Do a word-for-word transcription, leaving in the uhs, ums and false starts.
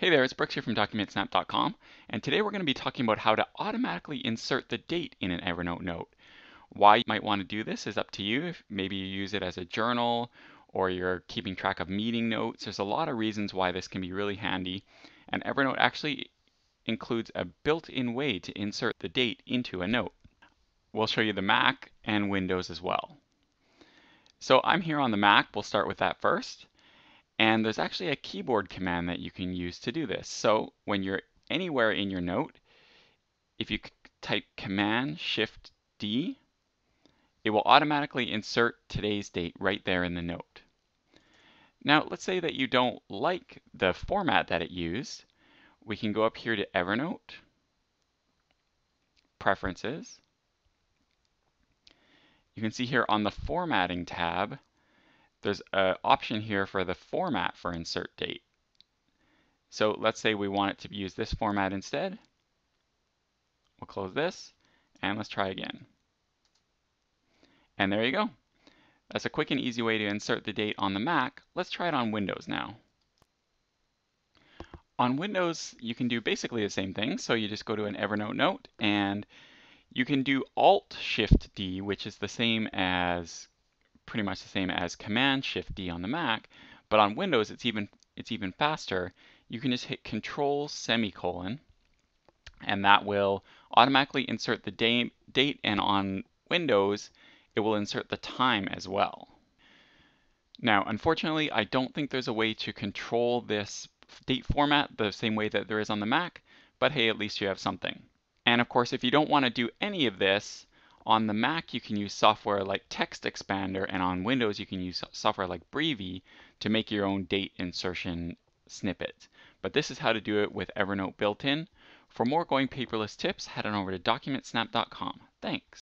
Hey there, it's Brooks here from Document Snap dot com, and today we're going to be talking about how to automatically insert the date in an Evernote note. Why you might want to do this is up to you. If maybe you use it as a journal or you're keeping track of meeting notes. There's a lot of reasons why this can be really handy, and Evernote actually includes a built-in way to insert the date into a note. We'll show you the Mac and Windows as well. So I'm here on the Mac. We'll start with that first. And there's actually a keyboard command that you can use to do this. So when you're anywhere in your note, if you type Command Shift D, it will automatically insert today's date right there in the note. Now let's say that you don't like the format that it used. We can go up here to Evernote, Preferences. You can see here on the Formatting tab, there's an option here for the format for insert date. So let's say we want it to use this format instead. We'll close this and let's try again. And there you go. That's a quick and easy way to insert the date on the Mac. Let's try it on Windows now. On Windows, you can do basically the same thing. So you just go to an Evernote note and you can do Alt Shift D, which is the same as pretty much the same as Command Shift D on the Mac, but on Windows it's even it's even faster. You can just hit Control semicolon, and that will automatically insert the day, date, and on Windows it will insert the time as well. Now, unfortunately, I don't think there's a way to control this date format the same way that there is on the Mac, but hey, at least you have something. And of course, if you don't want to do any of this, on the Mac, you can use software like Text Expander, and on Windows, you can use software like Breevy to make your own date insertion snippet. But this is how to do it with Evernote built in. For more going paperless tips, head on over to Document Snap dot com. Thanks.